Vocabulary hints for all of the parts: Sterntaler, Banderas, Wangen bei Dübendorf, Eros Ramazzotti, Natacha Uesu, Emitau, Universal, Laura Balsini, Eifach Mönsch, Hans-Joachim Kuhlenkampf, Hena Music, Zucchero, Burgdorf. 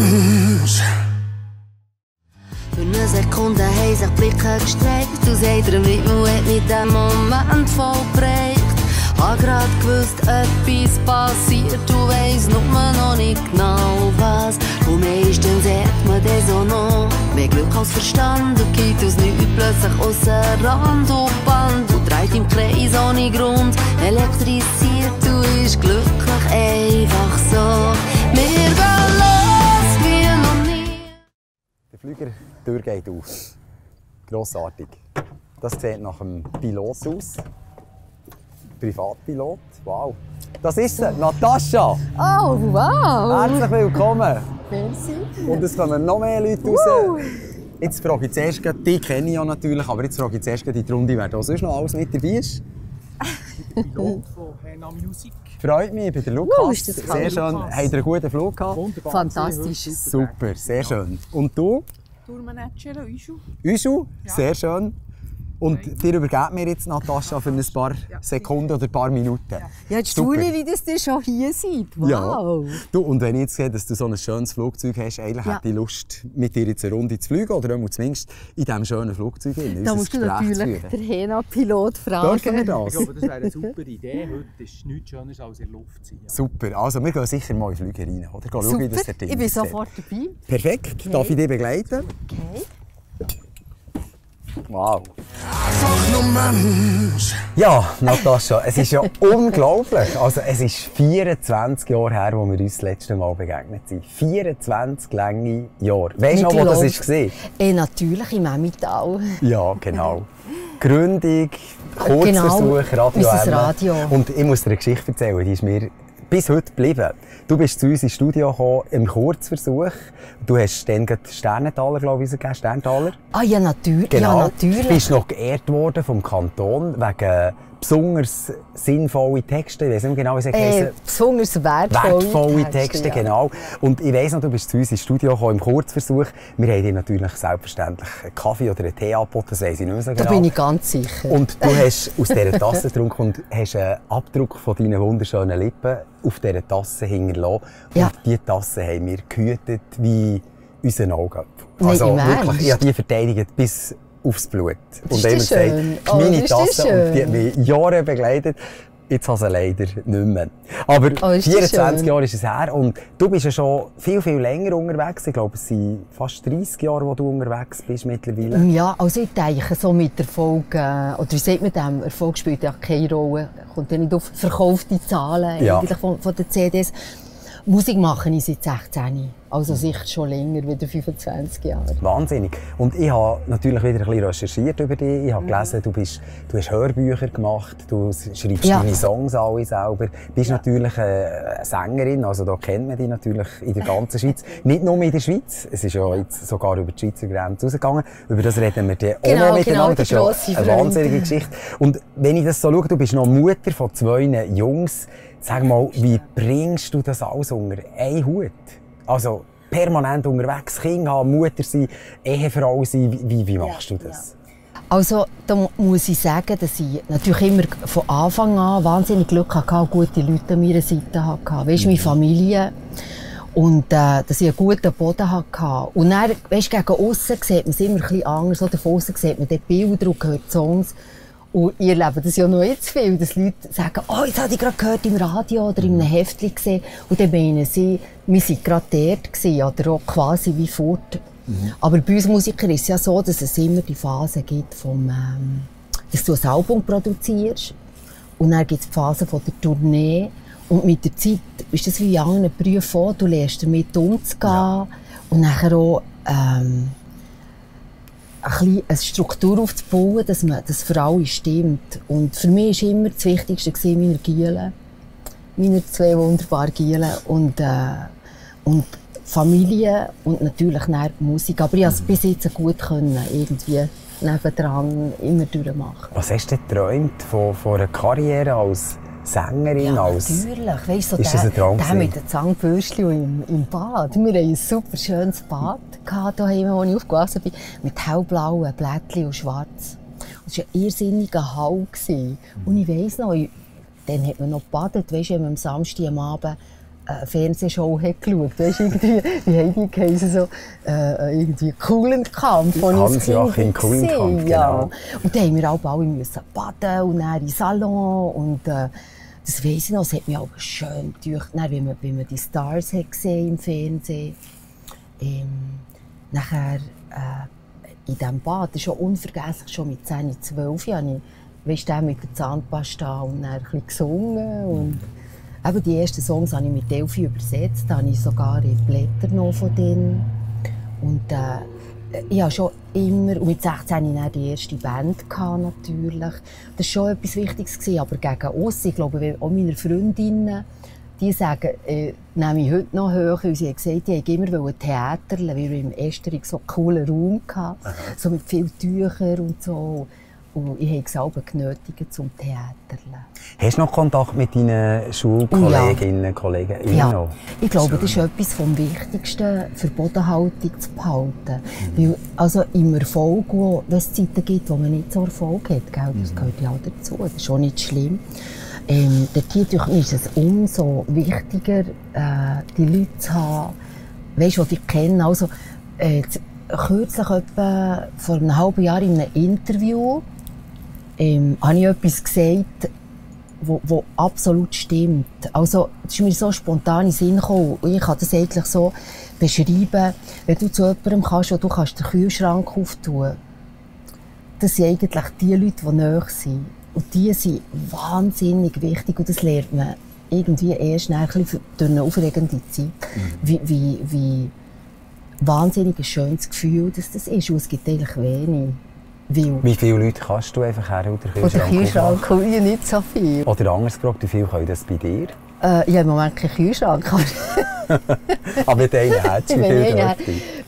Mensch. Für eine Sekunde haben sich Blicke gestreckt. Aus jeder Widmung hat mich der Moment vollbringt. Hab grad gewusst, etwas passiert. Du weißt nur noch nicht genau was. Und meistens hat man das auch noch. Mehr Glück als Verstand. Und geht aus nichts plötzlich ausser Rand und Band. Und dreht im Kreis ohne Grund. Elektrisiert, du bist glücklich einfach so. Wir gehen los, wir noch nie. Der Flügertür geht aus. Grossartig. Das sieht nach einem Pilot aus. Privatpilot. Wow. Das ist sie, Natacha. Oh, wow. Herzlich willkommen. Merci. Und es kommen noch mehr Leute raus. Jetzt frage ich zuerst, die kenne ich ja natürlich, aber jetzt frage ich zuerst in die Runde, wer da sonst noch alles mit dabei ist. Der Pilot von Hena Music. Freut mich, ich bin der Lukas. Ist das sehr schön. Lukas. Habt ihr einen guten Flug gehabt? Wunderbar. Fantastisch. Super, sehr schön. Und du? Tourmanager Uesu. Uesu, sehr schön. Und dir übergebt mir jetzt, Natacha, für ein paar Sekunden oder ein paar Minuten. Ja, jetzt staune ich, wie das schon hier seid. Wow! Ja. Du, und wenn ich jetzt sehe, dass du so ein schönes Flugzeug hast, eigentlich hätte ich Lust, mit dir jetzt eine Runde zu fliegen oder zumindest in diesem schönen Flugzeug in Da musst du natürlich den Hena-Pilot fragen. Dürfen wir das? Ich glaube, das wäre eine super Idee. Heute ist nichts Schöneres als in der Luft sein. Ja. Super, also wir gehen sicher mal in den Flieger rein. Oder? Schauen, wie das der Ding ist. Ich bin sofort dabei. Perfekt, darf ich dich begleiten? Okay. Wow. Ja, Natacha, es ist ja unglaublich. Also, es ist 24 Jahre her, als wir uns das letzte Mal begegnet sind. 24 lange Jahre. Weißt du noch, wo das war? Natürlich, im Emitau. Ja, genau. Gründung, Kurzversuch, Radio Radio. Und ich muss dir eine Geschichte erzählen, die ist mir bis heute geblieben. Du bist zu uns ins Studio gekommen, im Kurzversuch. Du hast dann gerade Sterntaler, glaube ich, gegeben. Sterntaler. Ah ja, natürlich. Genau. Ja, natürlich. Du bist noch geehrt worden vom Kanton wegen besonders sinnvolle Texte. Ich weiss nicht genau, wie es heisst. Besonders wertvolle Texte, genau. Und ich weiss noch, du bist zu uns ins Studio gekommen, im Kurzversuch. Wir haben dir natürlich selbstverständlich einen Kaffee oder einen Tee angeboten, das weiss ich nicht mehr so genau. Da bin ich ganz sicher. Und du hast aus dieser Tasse getrunken und hast einen Abdruck von deinen wunderschönen Lippen auf dieser Tasse hinterlassen. Ja. Und diese Tasse haben wir gehütet wie unseren Augen. Also wirklich, ich habe die verteidigt bis aufs Blut. Und dann haben wir gesagt, meine Tasse, und die hat mich Jahre begleitet. Jetzt habe ich sie leider nicht mehr. Aber 24 Jahre ist es her und du bist ja schon viel, viel länger unterwegs. Ich glaube, es sind fast 30 Jahre, wo du unterwegs bist mittlerweile. Ja, also ich denke, so mit Erfolg, oder wie sagt man dem, Erfolg spielt ja keine Rolle. Kommt ja nicht auf verkaufte Zahlen eigentlich von den CDs. Musik mache ich seit 16, also sicher schon länger, wieder 25 Jahre. Wahnsinnig. Und ich habe natürlich wieder ein bisschen recherchiert über dich. Ich habe gelesen, du hast Hörbücher gemacht, du schreibst deine Songs alle selber. Du bist natürlich eine Sängerin, also da kennt man dich natürlich in der ganzen Schweiz. Nicht nur in der Schweiz, es ist ja jetzt sogar über die Schweizer Grenze rausgegangen. Über das reden wir dann auch noch miteinander. Das ist ja eine wahnsinnige Geschichte. Und wenn ich das so schaue, du bist noch Mutter von 2 Jungs. Sag mal, wie bringst du das alles unter einen Hut? Also permanent unterwegs, Kinder haben, Mutter sein, Ehefrau sein, wie machst du das? Also, da muss ich sagen, dass ich natürlich immer von Anfang an wahnsinnig Glück hatte und gute Leute an meiner Seite hatte. Weißt du, meine Familie. Und dass ich einen guten Boden hatte. Und dann, weißt du, gegen aussen sieht man es immer ein bisschen anders. Oder von aussen sieht man die Bilder und hört Songs. Und ihr erlebe das ja noch jetzt viel, dass Leute sagen, oh, jetzt habe ich gerade gehört im Radio oder in einem Heftchen gesehen. Und dann meinen sie, wir waren gerade dort gewesen, oder auch quasi wie fort. Aber bei uns Musikern ist es ja so, dass es immer die Phase gibt, vom, dass du ein Album produzierst. Und dann gibt es die Phase von der Tournee. Und mit der Zeit ist das wie in anderen Berufen auch. Du lernst damit umzugehen. Ja. Und nachher auch, eine Struktur aufzubauen, dass das für alle stimmt. Und für mich war immer das Wichtigste meine Giele, meine 2 wunderbaren Giele und Familie und natürlich Musik. Aber ich konnte es bis jetzt gut irgendwie nebendran immer durchmachen. Was hast du geträumt von einer Karriere als Sängerin? Ja, natürlich. Weißt du, der mit den Zangenbürstchen im Bad. Wir hatten ein super schönes Bad daheim, wo ich aufgewachsen bin, mit hellblauen Blättchen und schwarz. Es war ein irrsinniger Hall. Und ich weiss noch, dann hat man noch gebadet, weißt du, am Samstagabend Fernsehshow hat geschaut. Weißt, irgendwie, wie haben die geheißen, so irgendwie Kuhlenkampf, wo Hans-Joachim Kuhlenkampf, genau. Ja. Und dann haben wir auch alle müssen baden und dann in den Salon und das weiss ich noch, das hat mich auch schön gedacht, wenn man die Stars hat gesehen im Fernsehen. Nachher in diesem Bad, das ist schon unvergesslich, schon mit 10, 12 Jahren, weißt du, mit der Zahnpasta und dann ein bisschen gesungen. Und eben die ersten Songs habe ich mit Delphi übersetzt, habe ich sogar in Blätter noch von denen. Und ich habe schon immer, und mit 16 hatte ich dann die erste Band, natürlich. Das war schon etwas Wichtiges, aber gegen uns, ich glaube, auch meine Freundinnen, die sagen, nehme ich heute noch höher, weil sie haben gesagt, die wollten immer Theater, weil wir im Esterich so einen coolen Raum hatten, so mit vielen Tüchern und so. Und ich habe es selber genötigt zum Theater. Hast du noch Kontakt mit deinen Schulkolleginnen und Kollegen? Ja. Ich glaube, das ist etwas vom Wichtigsten, für Bodenhaltung zu behalten. Mhm. Weil, also im Erfolg, wo es Zeiten gibt, wo man nicht so Erfolg hat, gell? Das gehört ja auch dazu, das ist auch nicht schlimm. Dort ist es umso wichtiger, die Leute zu haben, weißt, die dich kennen. Also, kürzlich, etwa vor einem halben Jahr in einem Interview, habe ich etwas gesagt, was absolut stimmt. Also, das ist mir so spontan in den Sinn gekommen. Ich kann das eigentlich so beschreiben, wenn du zu jemandem kannst, wo du kannst den Kühlschrank auftun. Das sind eigentlich die Leute, die nahe sind. Und die sind wahnsinnig wichtig und das lernt man irgendwie erst ein bisschen durch eine aufregende Zeit. Wie wahnsinnig ein schönes Gefühl, dass das ist. Und es gibt eigentlich wenig. Wie viele Leute kannst du einfach her oder Kühlschrank aufmachen? Ja, nicht so viel. Oder anders gefragt, wie viele können das bei dir? Ich habe im Moment keinen Kühlschrank. Aber den hättest du viel.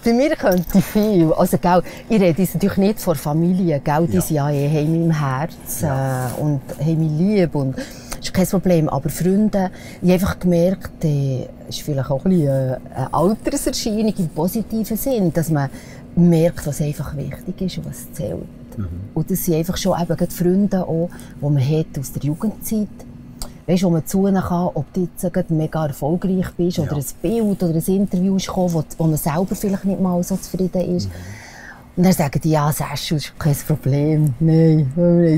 Bei mir könnte ich viel. Also, gell, ich rede jetzt natürlich nicht von Familie. Gell, die sind ja in meinem Herz und haben mich lieb. Und das ist kein Problem. Aber Freunde, ich habe einfach gemerkt, ist vielleicht auch ein bisschen eine Alterserscheinung im positiven Sinn, dass man merkt, was einfach wichtig ist und was zählt. Und das sind einfach schon eben Freunde, auch, die man hat aus der Jugendzeit hat, wo man zunehmen kann, ob du jetzt mega erfolgreich bist oder ein Bild oder ein Interview ist gekommen, wo man selber vielleicht nicht mal so zufrieden ist. Und dann sagen die, ja, Sasch, das ist kein Problem. Nein,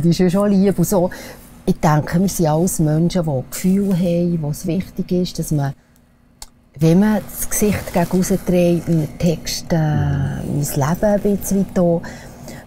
die ist schon lieb. Und so. Ich denke, wir sind alles Menschen, die Gefühle haben, wo es wichtig ist, dass man, wenn man das Gesicht gegen raus dreht, in den Text, mein Leben ein bisschen weiter,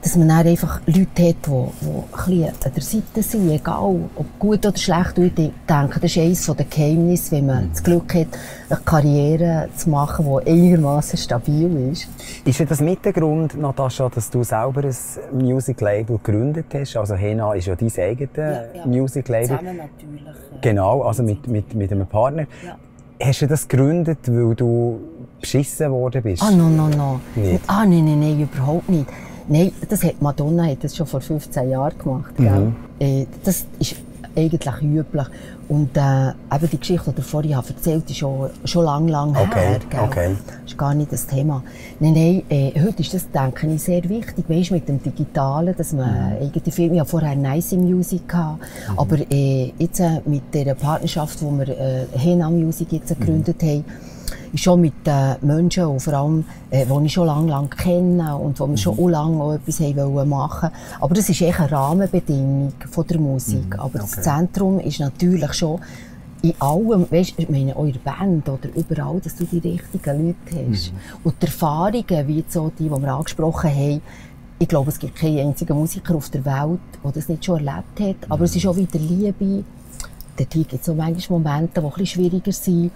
dass man dann einfach Leute hat, die an der Seite sind, egal ob gut oder schlecht. Und ich denke, das ist eines der Geheimnisse, wenn man das Glück hat, eine Karriere zu machen, die einigermaßen stabil ist. Ist das mit der Grund, Natacha, dass du selber ein Music-Label gegründet hast? Also Hena ist ja dein eigenes Music-Label. Zusammen natürlich. Genau, also mit einem Partner. Ja. Hast du das gegründet, weil du beschissen worden bist? Ah, nein. Ah, nein, überhaupt nicht. Nein, das hat Madonna hat das schon vor 15 Jahren gemacht. Gell? Das ist eigentlich üblich. Und eben die Geschichte, die ich vorhin erzählt habe, ist schon lang her. Gell? Okay. Das ist gar nicht das Thema. Nein, heute ist das, denke ich, sehr wichtig. Weißt, mit dem Digitalen, dass man eigene Filme, ja vorher Nice Music hatte, aber jetzt mit der Partnerschaft, die wir Hena Music jetzt gegründet haben, schon mit Menschen, und vor allem, die ich schon lange kenne und wo wir schon auch lange auch etwas haben machen wollten. Aber das ist echt eine Rahmenbedingung von der Musik. Aber das Zentrum ist natürlich schon in allem, weißt, ich meine, eure Band oder überall, dass du die richtigen Leute hast. Und die Erfahrungen, wie jetzt auch die wir angesprochen haben, ich glaube, es gibt keinen einzigen Musiker auf der Welt, der das nicht schon erlebt hat. Aber es ist auch wieder Liebe. Da gibt es auch manchmal Momente, die etwas schwieriger sind.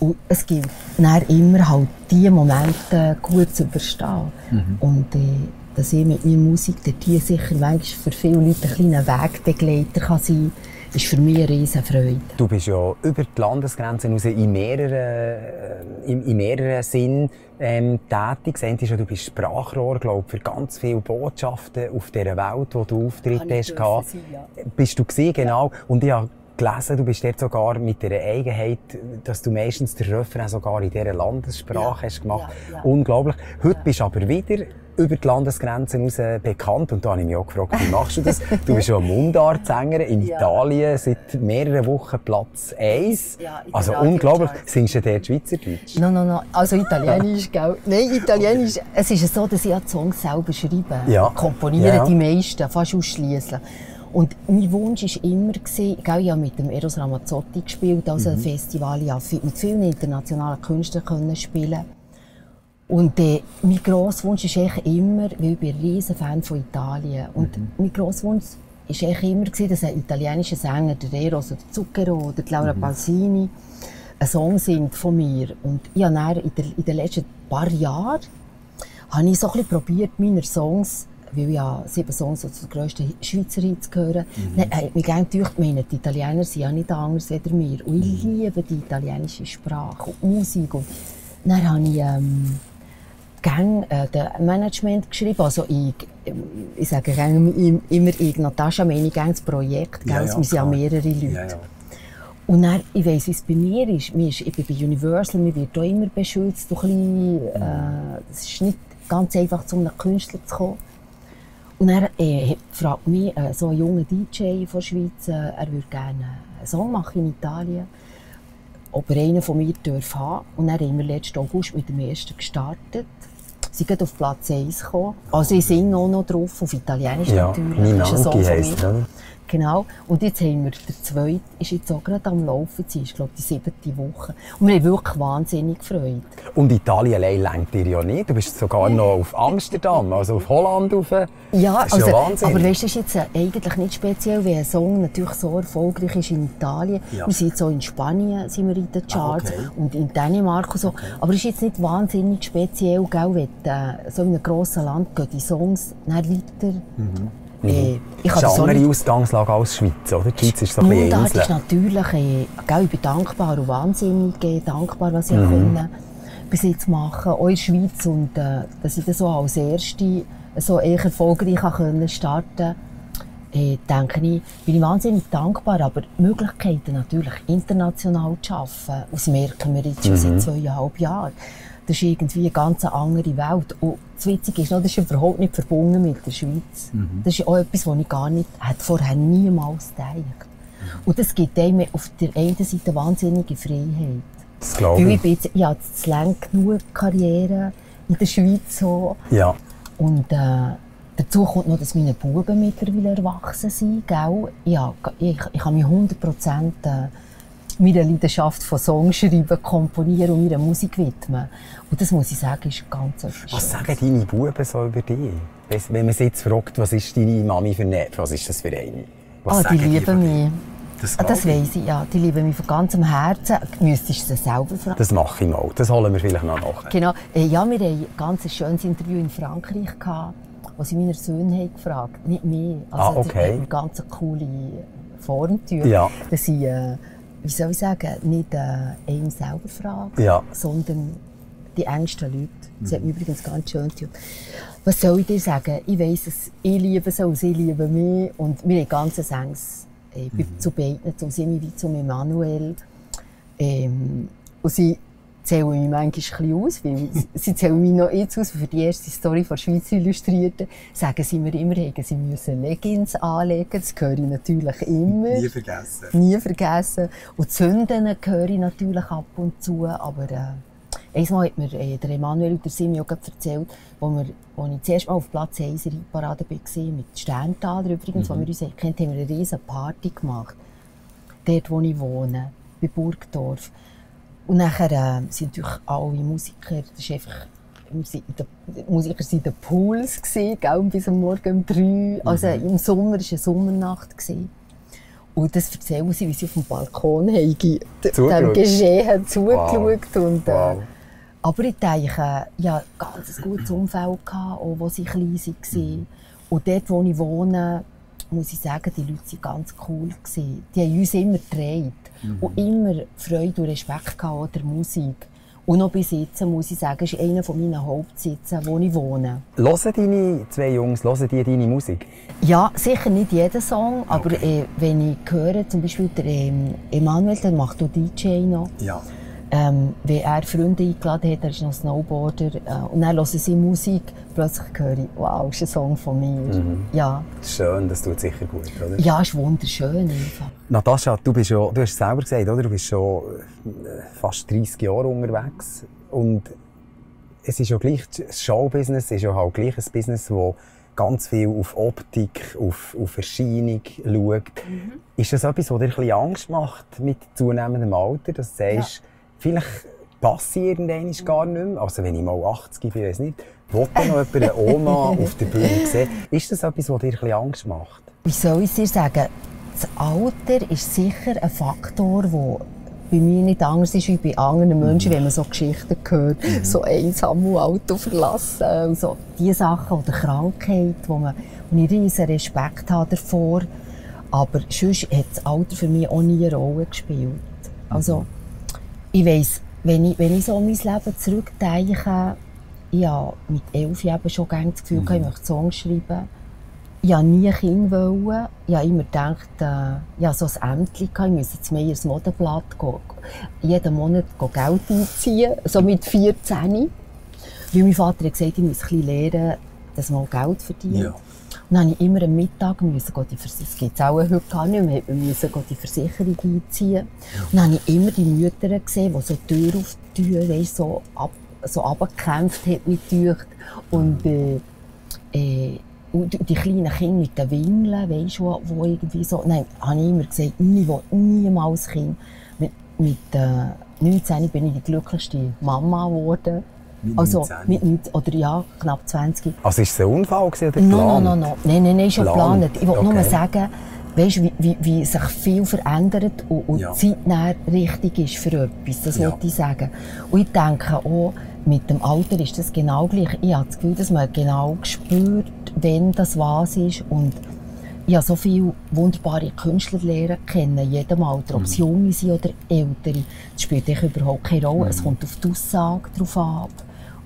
Und es gibt dann immer halt diese Momente gut zu überstehen. Und dass ich mit meiner Musik hier sicher manchmal für viele Leute ein kleiner Wegbegleiter kann sein, ist für mich eine riesen Freude. Du bist ja über die Landesgrenzen hinaus in mehreren Sinnen tätig. Du bist Sprachrohr, glaube ich, für ganz viele Botschaften auf dieser Welt, wo du Auftritte hast. Bist du gewesen, genau. Und ich habe gelesen, du bist dort sogar mit der Eigenheit, dass du meistens den Refrain sogar in dieser Landessprache hast gemacht. Unglaublich. Heute bist du aber wieder über die Landesgrenzen raus bekannt. Und da habe ich mich auch gefragt, wie machst du das? Du bist ja eine Mundartsängerin in Italien, seit mehreren Wochen Platz 1. Ja, also unglaublich. Singst du dort Schweizerdeutsch? Nein, nein, nein. Also Italienisch, gell? Nein, Italienisch. Okay. Es ist so, dass ich die Songs selber schreibe. Ja. Komponiere die meisten, fast ausschliesslich. Und mein Wunsch war immer, gell, ich habe mit dem Eros Ramazzotti gespielt, also ein Festival, ich habe mit vielen internationalen Künstlern können spielen. Und mein grosser Wunsch ist echt immer, weil ich bin ein riesen Fan von Italien. Und mein grosser Wunsch war echt immer, dass ein italienischer Sänger, der Eros oder Zucchero oder die Laura Balsini, einen Song singt von mir. Und ich habe dann in den letzten paar Jahren habe ich so ein bisschen probiert, meine Songs, weil ja 7 Songs zu den grössten Schweizer Hits gehören. Mir gehen die Italiener sind ja nicht anders als wir. Und ich liebe die italienische Sprache und Musik. Und dann habe ich dem Management geschrieben. Also ich sage immer, ich Natacha meine ich das Projekt. Ja, es sind ja mehrere Leute. Ja, ja. Und dann, ich weiss, wie es bei mir ist. Ich bin bei Universal, man wird auch immer beschützt. Es ist nicht ganz einfach, um einen Künstler zu kommen. Und er fragt mich, so ein junger DJ von der Schweiz, er würde gerne einen Song machen in Italien, ob er einen von mir darf haben. Und dann haben wir letzten August mit dem ersten gestartet. Sie sind auf Platz 1 gekommen. Also ich singe auch noch drauf, auf Italienisch natürlich. Das ist ein Song von mir. Genau. Und jetzt haben wir, der zweite ist jetzt auch gerade am Laufen, sie ist, glaube ich, die 7. Woche. Und wir haben wirklich wahnsinnig gefreut. Und Italien allein reicht dir ja nicht. Du bist sogar noch auf Amsterdam, also auf Holland rauf. Ja, das ist ja wahnsinnig. Aber weißt du, das ist jetzt eigentlich nicht speziell, weil ein Song natürlich so erfolgreich ist in Italien. Ja. Wir sind jetzt auch in Spanien, sind wir in den Charts und in Dänemark und so. Okay. Aber es ist jetzt nicht wahnsinnig speziell, gell, wenn so in einem grossen Land gehen die Songs nicht weiter. Ich habe eine andere Ausgangslage als die Schweiz, oder? Die Schweiz ist so ein bisschen Mundart ist natürlich, ich bin dankbar und wahnsinnig dankbar, was ich bis jetzt machen konnte, auch in der Schweiz. Und dass ich das so als Erste so erfolgreich starten konnte, denke ich, bin ich wahnsinnig dankbar. Aber die Möglichkeiten natürlich international zu arbeiten, das merken wir jetzt schon seit 2,5 Jahren. Das ist irgendwie eine ganz andere Welt. Und das Witzige ist, das ist überhaupt nicht verbunden mit der Schweiz. Das ist auch etwas, das ich gar nicht vorher niemals gedacht habe. Und das gibt einem auf der einen Seite wahnsinnige Freiheit. Das glaube ich. Ich habe jetzt lange genug Karriere in der Schweiz. Ja. Und dazu kommt noch, dass meine Buben mittlerweile erwachsen sind. Gell? Ich habe mich 100% meiner Leidenschaft von Songs schreiben, komponieren und meiner Musik widmen. Und das muss ich sagen, ist ganz etwas. Was sagen deine Buben so über dich? Wenn man sie jetzt fragt, was ist deine Mami für eine, was ist das für eine? Was die lieben mich. Das weiss ich, ja. Die lieben mich von ganzem Herzen. Müsstest du das selber fragen? Das mache ich mal. Das holen wir vielleicht noch nach. Genau. Ja, wir hatten ein ganz schönes Interview in Frankreich gehabt, wo sie meine Söhne gefragt haben. Nicht mich. Also eine ganz coole Formtür. Ja. Dass ich, wie soll ich sagen, nicht einem selber fragen, sondern die engsten Leute. Das hat mich übrigens ganz schön getan. Was soll ich dir sagen? Ich weiss, dass ich liebe sie und sie lieben mich. Und wir haben ganz enges zu beiden, zu Simi wie zu Emanuel. Und sie zählen mich manchmal ein bisschen aus, weil sie zählen mich noch jetzt aus. Für die erste Story von Schweiz Illustrierte sagen sie mir immer, sie müssen Leggings anlegen. Das höre ich natürlich immer. Nie vergessen. Nie vergessen. Und die Sünden höre ich natürlich ab und zu. Aber einmal hat mir der Emanuel und der Simi auch erzählt, als ich zuerst mal auf Platz 1 in der Parade war, mit Sterntaler übrigens, wo wir uns kennt, haben wir eine riesige Party gemacht. Dort, wo ich wohne, bei Burgdorf. Und nachher sind natürlich alle Musiker, das ist einfach, die Musiker waren der Puls, gell, bis am Morgen um 3 Uhr. Also im Sommer war es eine Sommernacht. Und das erzählen sie, wie sie auf dem Balkon haben, dem Geschehen zugeschaut. Wow. Und, aber ich denke, ich hatte ein ganz gutes Umfeld, auch wo sie klein waren. Und dort, wo ich wohne, muss ich sagen, die Leute waren ganz cool. Die haben uns immer getragen. Und immer Freude und Respekt an der Musik. Und noch bis jetzt, muss ich sagen, ist einer meiner Hauptsitze, wo ich wohne. Hören deine zwei Jungs deine Musik? Ja, sicher nicht jeden Song. Aber wenn ich höre, zum Beispiel der Emanuel, der macht auch DJ noch. Ja. Wenn er Freunde eingeladen hat, er ist noch Snowboarder, und dann hören sie Musik, plötzlich höre ich, wow, das ist ein Song von mir. Mhm. Ja. Schön, das tut sicher gut, oder? Ja, ist wunderschön. Einfach. Natascha, du hast es selber gesagt, oder? Du bist schon fast 30 Jahre unterwegs. Und es ist ja gleich, das Showbusiness ist ja halt gleich ein Business, das ganz viel auf Optik, auf Erscheinung schaut. Mhm. Ist das etwas, was dir ein bisschen Angst macht mit zunehmendem Alter, dass du sagst, ja, vielleicht passiert irgendwann gar nicht mehr. Also wenn ich mal 80 bin, ich weiss nicht, will da noch jemand eine Oma auf der Bühne sehen? Ist das etwas, was dir ein bisschen Angst macht? Wie soll ich dir sagen? Das Alter ist sicher ein Faktor, der bei mir nicht anders ist wie bei anderen Menschen, wenn man so Geschichten hört, so einsam und Auto verlassen, also diese Sachen oder Krankheit, wo man riesen Respekt hat davor. Aber sonst hat das Alter für mich auch nie eine Rolle gespielt. Also, ich weiss, wenn ich so an mein Leben zurückdenke, ich habe mit 11 Jahren schon gerne das Gefühl, ich möchte Songs schreiben. Ich wollte nie Kinder. Ich habe immer gedacht, ich hatte so ein Entchen, ich müsse jetzt mehr ins Modenblatt jeden Monat Geld einziehen, so mit 14. Weil mein Vater hat gesagt, ich muss ein bisschen lernen, dass man auch Geld verdient. Ja. Und dann musste ich immer am Mittag die Versicherung einziehen. Ja. Und dann habe ich immer die Mütter gesehen, die so Tür auf Tür, weißt, so abgekämpft hat mit Tüchern. Und die kleinen Kinder mit den Wingeln, weißt du, wo irgendwie so. Nein, habe ich immer gesagt, ich will niemals Kind. Mit 19 bin ich die glücklichste Mama geworden. Also oder ja, knapp 20. Also ist es ein Unfall gewesen, oder geplant? Nein, schon geplant. Ich wollte nur sagen, weißt, wie sich viel verändert und die Zeit näher richtig ist für etwas. Das wollte ich sagen. Und ich denke auch, mit dem Alter ist das genau gleich. Ich habe das Gefühl, dass man genau spürt, wenn das was ist. Und ich habe so viele wunderbare Künstlerlehrer kennen, jedem Alter, ob sie junge sind oder ältere. Das spielt überhaupt keine Rolle. Es kommt auf die Aussage drauf ab.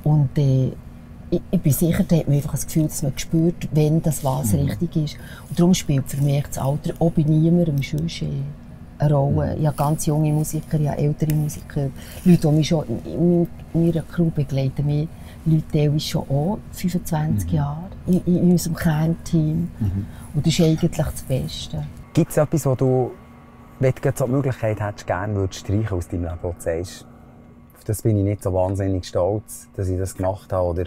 Und ich bin sicher, da hat man einfach das Gefühl, dass man spürt, wenn das was richtig ist. Und darum spielt für mich das Alter auch bei niemandem sonst eine Rolle. Ich habe ganz junge Musiker, ich habe ältere Musiker. Leute, die mich schon in meiner Crew begleiten, mich Leute schon auch 25 Jahre in unserem Kernteam. Und das ist eigentlich das Beste. Gibt es etwas, wo du, wenn du so die Möglichkeit hättest, gerne streichen aus deinem Leben, wo du sagst, auf das bin ich nicht so wahnsinnig stolz, dass ich das gemacht habe, oder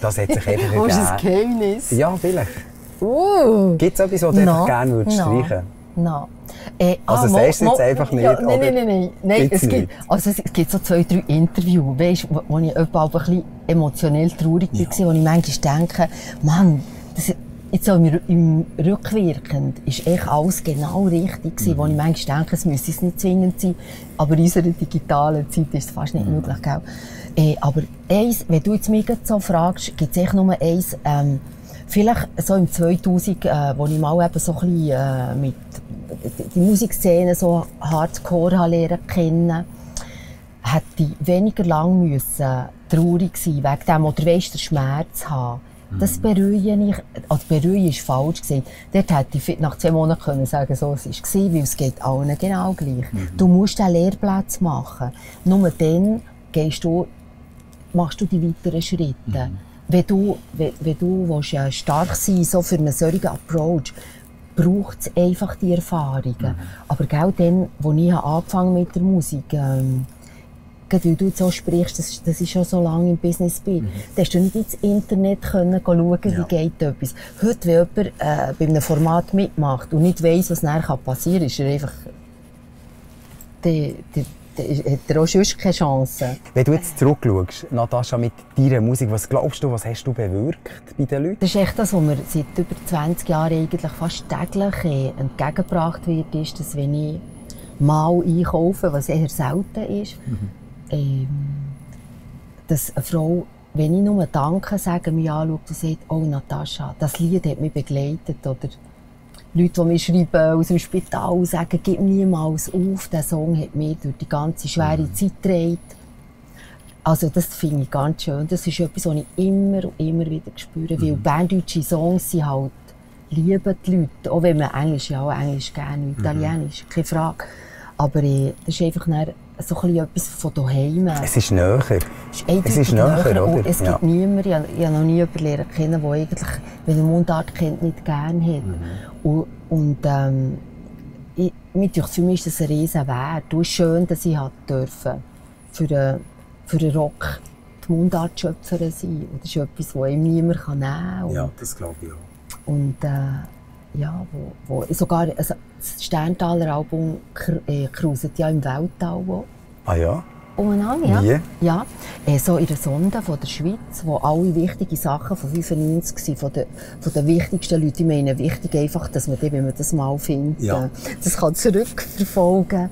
das hat sich einfach ergeben? Das ist ein Geheimnis. Ja, vielleicht. Gibt es etwas, wo du gerne streichen? Nein. Also sagst du jetzt einfach nicht? Ja, nein, es gibt so 2, 3 Interviews, weißt, wo ich etwa ein bisschen emotionell traurig war, wo ich manchmal denke, Mann, das, jetzt so im rückwirkend ist echt alles genau richtig gewesen, wo ich manchmal denke, es müsste es nicht zwingend sein, aber in unserer digitalen Zeit ist es fast nicht möglich. Aber eins, wenn du jetzt mich so fragst, gibt es echt nur eins, vielleicht so im 2000, wo ich mal eben so ein bisschen mit die Musikszene so Hardcore lernen kennen, hätte ich weniger lang müssen traurig sein wegen dem, oder weißt, den Schmerz haben. Das bereue ich, also bereue ist falsch gesagt. Dort hätte ich nach 2 Monaten können sagen, so es ist gewesen, weil es geht allen genau gleich. Du musst den Lehrplatz machen. Nur dann machst du die weiteren Schritte. Wenn du willst, stark sein willst, so für einen solchen Approach, braucht es einfach die Erfahrungen. Aber genau dann, als ich angefangen mit der Musik, gerade weil du jetzt so sprichst, dass ich schon so lange im Business bin, da hast du nicht ins Internet können schauen, wie geht etwas. Heute, wenn jemand bei einem Format mitmacht und nicht weiss, was nachher passieren kann, ist er einfach... hat er auch sonst keine Chance. Wenn du jetzt zurückschaust, Natascha, mit deiner Musik, was glaubst du, was hast du bewirkt bei den Leuten? Das ist echt das, was mir seit über 20 Jahren eigentlich fast täglich entgegengebracht wird, ist, dass wenn ich mal einkaufe, was eher selten ist, dass eine Frau, wenn ich nur Danke sage, mich anschaut und sagt, oh Natascha, das Lied hat mich begleitet, oder Leute, die mir schreiben aus dem Spital, sagen, gib niemals auf, der Song hat mir durch die ganze schwere Zeit getragen. Also das finde ich ganz schön. Das ist etwas, was ich immer und immer wieder spüre, weil berndeutsche Songs sind halt, lieben die Leute, auch wenn man Englisch, ja, Englisch gerne, Italienisch, keine Frage. Aber das ist einfach so etwas von daheim. Es ist näher. Es ist näher, oder? Es gibt niemanden, ich habe noch nie jemanden lernen kennen, der eigentlich, wenn er Mundart kennt, nicht gerne hat. Und für mich ist das ein riesen Wert. Es ist schön, dass ich durfte für einen Rock die Mundartschöpferin sein. Und das ist etwas, das ihm niemand nehmen kann. Ja, das glaube ich auch. Und ja, sogar also das Sterntaler-Album cruiset ja im Weltall. Ah ja? Ja. Wie? Ja, so in der Sonde von der Schweiz, wo alle wichtigen Sachen von 95 von den wichtigsten Leuten, ich meine, wichtig einfach, dass man, wenn man das mal findet, ja, das kann zurückverfolgen.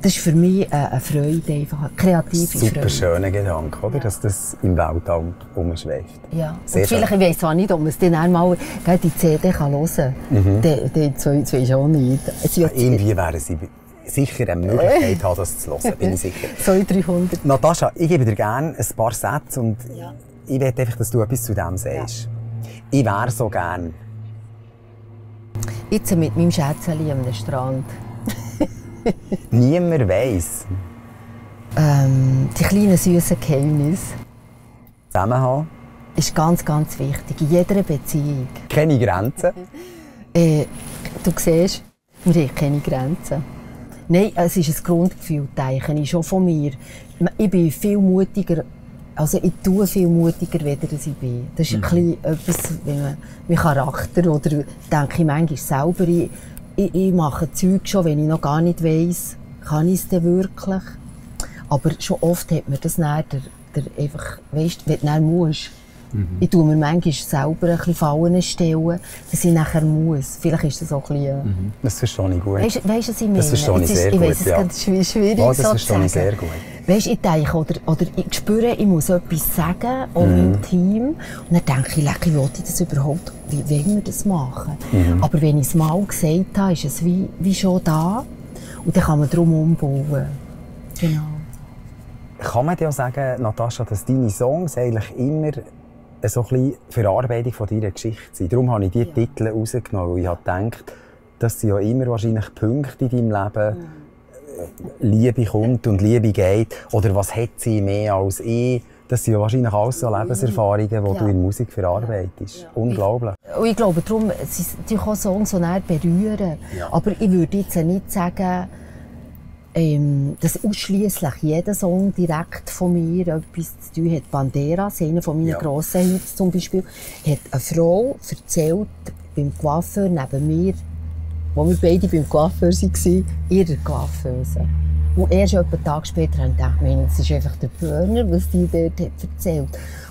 Das ist für mich eine Freude, einfach eine kreative Freude. Super schöner Gedanke, oder? Ja, dass das im Weltall umschweift. Ja. Und vielleicht, ich weiss auch nicht, ob man es dann einmal die CD hören kann. Das weiss ich auch nicht. Irgendwie wären sie sicher eine Möglichkeit haben, das zu hören, bin ich sicher. So in 300. Natacha, ich gebe dir gerne ein paar Sätze und ich möchte einfach, dass du etwas zu dem sagst. Ja. Ich wäre so gern. Jetzt mit meinem Schätzchen am Strand. Niemand weiss. Die kleinen süßen Geheimnisse. Zusammenhang ist ganz, ganz wichtig in jeder Beziehung. Keine Grenzen. Du siehst, wir haben keine Grenzen. Nein, es ist ein Grundgefühl, denke ich, schon von mir. Ich bin viel mutiger, also ich tue viel mutiger, als ich bin. Das ist etwas wie mein Charakter, oder denke ich manchmal selber. Ich mache Zeug schon, wenn ich noch gar nicht weiss, kann ich es denn wirklich. Aber schon oft hat mir das dann, einfach, weisst, wenn du dann musst. Ich tue mir manchmal selber ein bisschen Fallen stellen, dass ich nachher muss. Vielleicht ist das auch ein bisschen... Das verstehe ich gut. Weisst du, was ich meine? Das verstehe ich sehr gut, ja. Ich weiss, es ist schwierig, oh, das so verstehe ich sehr gut. Weisst, ich denke, oder ich spüre, ich muss etwas sagen, auch im Team. Und dann denke ich, wie will ich das überhaupt, wie wollen wir das machen? Aber wenn ich es mal gesagt habe, ist es wie schon da. Und dann kann man darum umbauen. Genau. Kann man dir auch sagen, Natacha, dass deine Songs eigentlich immer so eine Verarbeitung von deiner Geschichte sind? Darum habe ich diese Titel rausgenommen, weil ich dachte, dass sie ja immer wahrscheinlich Punkte in deinem Leben, Liebe kommt und Liebe geht, oder was hat sie mehr als ich? Das sind ja wahrscheinlich alles so Lebenserfahrungen, die du in Musik verarbeitest. Ja. Unglaublich. Ich glaube, darum sind auch Songs, die dann berühren. Ja. Aber ich würde jetzt nicht sagen, dass ausschließlich jeder Song direkt von mir etwas zu tun hat. Banderas, einer von meinen grossen Hits zum Beispiel, hat eine Frau erzählt, beim Coiffeur neben mir, als wir beide beim Coiffeur waren, ihrer Coiffeuse. Und erst etwa Tag später habe ich gedacht, das ist einfach der Burner, was die dort hat erzählt.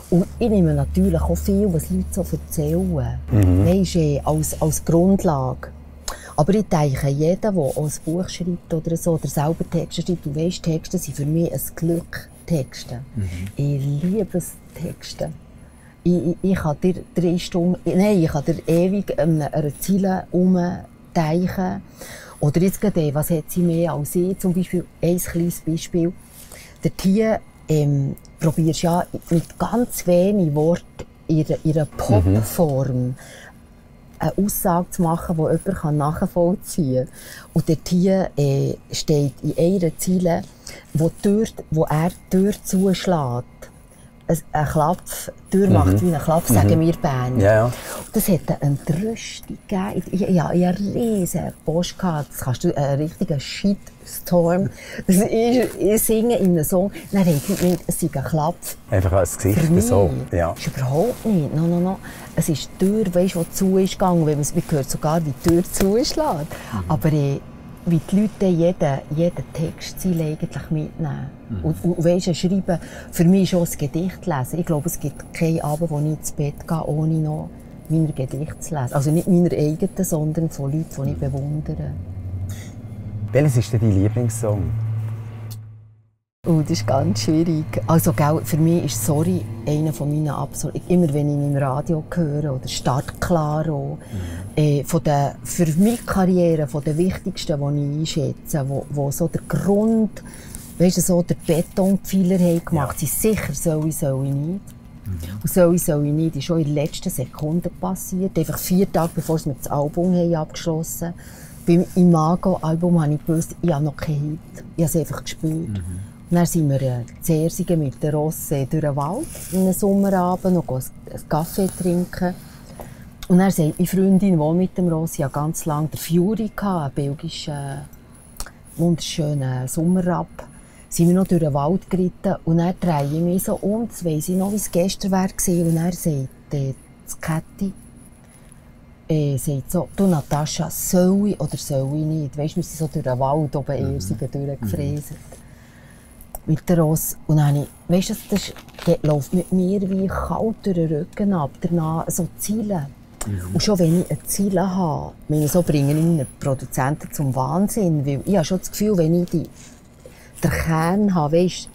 Und ich nehme natürlich auch viel, was Leute so erzählen, als Grundlage. Aber ich denke, jeder, der auch ein Buch schreibt oder so, oder selber Texte schreibt, du weißt, Texte sind für mich ein Glück, Texte. Ich liebe Texte. Ich kann dir 3 Stunden, nein, ich kann dir ewig eine Ziele umdenken. Oder jetzt gerade, was hat sie mehr als ich? Zum Beispiel, ein kleines Beispiel. Dort probierst du ja mit ganz wenigen Worten in einer Popform eine Aussage zu machen, die jemand nachvollziehen kann. Und dort hier steht in einer Zeile, wo er die Tür zuschlägt. Ein Klapf, die Tür macht wie ein Klapf, sagen wir Bern. Ja. Das hat eine Entrüstung gegeben. Ich hatte einen riesen Post gehabt. Das kannst du, einen richtigen Shitstorm. Ich singe in einem Song, dann rede ich nicht, es sei ein Klapf. Einfach als Gesicht, so. Ja. Das ist überhaupt nicht. No, no, no. Es ist die Tür, weißt, die zu ist gegangen. Man hört sogar, wie die Tür zuschlägt. Aber wie die Leute jeden Text eigentlich mitnehmen. Und weisst, schreiben, für mich ist auch das Gedicht lesen. Ich glaube, es gibt keinen Abend, wo ich ins Bett gehe, ohne noch meine Gedichte zu lesen. Also nicht meiner eigenen, sondern von Leuten, die ich bewundere. Welches ist denn dein Lieblingssong? Oh, das ist ganz schwierig. Also, für mich ist «Sorry» einer meiner absoluten. Immer wenn ich ihn im Radio höre oder «Startklaro», für meine Karriere, von den wichtigsten, die ich einschätze, wo so der Grund, weißt du, so der Betonpfeiler haben gemacht, sind sicher «Soll ich nicht». Und «Soll ich nicht» ist schon in der letzten Sekunde passiert, einfach 4 Tage bevor sie mit dem Album abgeschlossen haben. Beim Imago-Album habe ich gewusst, ich habe noch keinen Hit. Ich habe es einfach gespürt. Mhm. Und dann sind wir zuerst mit der Rosse durch den Wald, einen Sommerabend, noch einen Kaffee trinken. Und dann sagte meine Freundin, die mit dem Ross, ja ganz lange der Fury hatte, einen belgischen, wunderschönen Sommerrap. Sind wir noch durch den Wald geritten und dann drehe ich mich so um, das weiss ich noch, wie es gestern war. Und dann sagte Käthi, sagt so, du Natacha, soll ich oder soll ich nicht? Weisst, wir sind so durch den Wald oben Irrsigen durchgefräst. Mit der Ross. Und dann habe ich, weisst du, das läuft mit mir wie kalt durch den Rücken ab, danach so Ziele. Und schon wenn ich ein Ziel habe, so bringe ich meine Produzenten zum Wahnsinn, weil ich habe schon das Gefühl, wenn ich den Kern habe, weißt,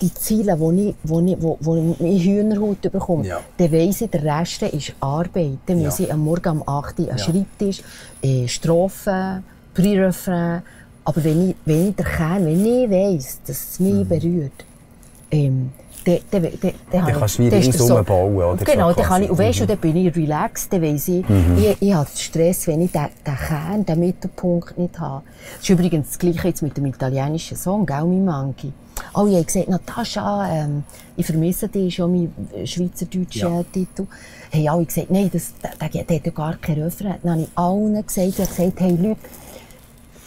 die Ziele, die ich in Hühnerhaut bekomme, ja, dann weiss ich, der Rest ist Arbeit. Dann muss ich am Morgen um 8 Uhr an den Schreibtisch, Strophen, Pre-Refrain. Aber wenn ich den Kern, wenn ich weiss, dass es mich berührt, dann kannst du wie ringsum bauen, oder? Genau, dann kann ich, und weißt du, dann bin ich relaxed, dann weiss ich, ich habe Stress, wenn ich den Kern, den Mittelpunkt nicht habe. Das ist übrigens das Gleiche jetzt mit dem italienischen Song, auch mein Mangi. Oh, ich habe gesagt, Natacha, ich vermisse dich, schon meinen schweizerdeutschen Titel. Hey, alle gesagt, nein, der hat ja gar keinen Refrain. Dann habe ich allen gesagt, hey Leute,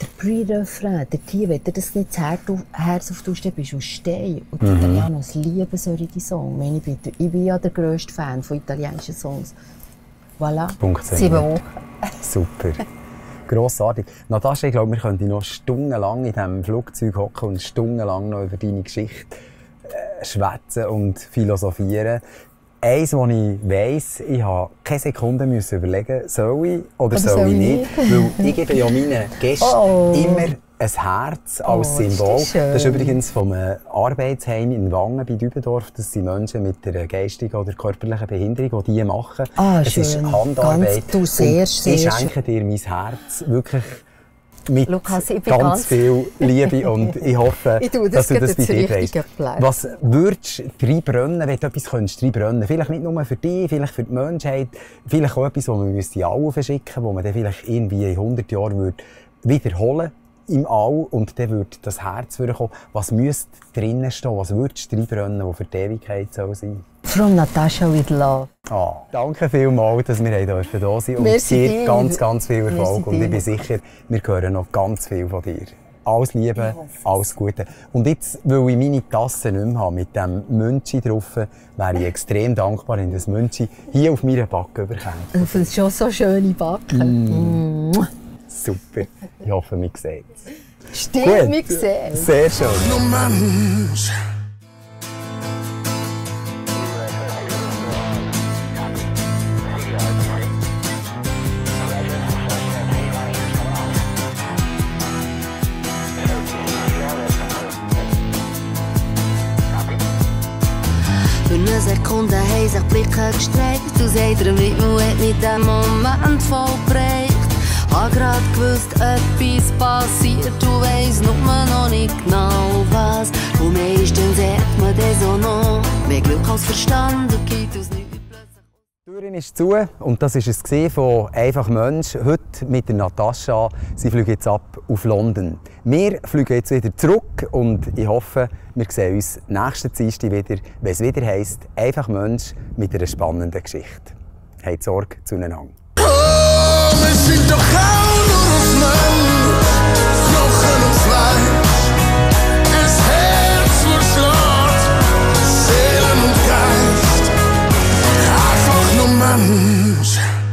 der Pre-Refrain, wenn du das nicht Herz auftust, dann bist du aus Stein. Und die Italianos lieben solche Songs. Ich bin ja der grösste Fan von italienischen Songs. Voilà, c'est bon. Super. Grossartig. Natacha, ich glaube, wir könnten noch stundenlang in diesem Flugzeug hocken und stundenlang noch über deine Geschichte schwätzen und philosophieren. Eins, was ich weiss, ich musste keine Sekunde überlegen, soll ich oder soll ich nicht. Weil ich gebe ja meinen Gästen immer ein Herz als Symbol. Das ist übrigens vom Arbeitsheim in Wangen bei Dübendorf. Das sind Menschen mit einer geistigen oder körperlichen Behinderung, die diese machen. Es ist Handarbeit. Ich schenke dir mein Herz. Wirklich mit Lukas, ganz viel Liebe und ich hoffe, dass du das bei dir trägst. Was würdest du reinbrennen, wenn du etwas reinbrennen? Vielleicht nicht nur für dich, vielleicht für die Menschheit, vielleicht auch etwas, das man in All verschicken müsste, das man dann vielleicht irgendwie in 100 Jahren wiederholen würde im All und dann würde das Herz kommen. Was müsste drinnen stehen? Was würdest du reinbrennen, das für die Ewigkeit sein soll? From Natacha with love. Oh, danke vielmals, dass wir hier sein durften. Und dir ganz viel Erfolg. Und ich bin sicher, wir hören noch ganz viel von dir. Alles Liebe, alles Gute. Und jetzt, weil ich meine Tasse nicht mehr habe, mit diesem Mönchi drauf, wäre ich extrem dankbar, wenn das Mönchi hier auf meiner Backe bekommt. Auf eine schon so schöne Backe. Mm. Super. Ich hoffe, wir sehen es. Stimmt, wir sehen es. Sehr schön. Sekunde haben sich die Blicke gestreckt. Aus jeder Widmung hat mich der Moment vollbringt. Hab grad gewusst, etwas passiert. Du weiss nur noch nicht genau was. Und meistens hat man das auch noch. Mehr Glück als Verstand und geht aus nichts plötzlich. Die Türen ist zu und das war es von Eifach Mönsch. Heute mit der Natacha. Sie fliegen jetzt ab auf London. Wir fliegen jetzt wieder zurück und ich hoffe, wir sehen uns nächsten Dienstag wieder, wenn es wieder heisst, Eifach Mönsch mit einer spannenden Geschichte. Habt Sorge zueinander. Oh, wir sind doch auch nur aus Mensch, Knochen und Fleisch, das Herz und Schlacht, Seelen und Geist, einfach nur Mensch.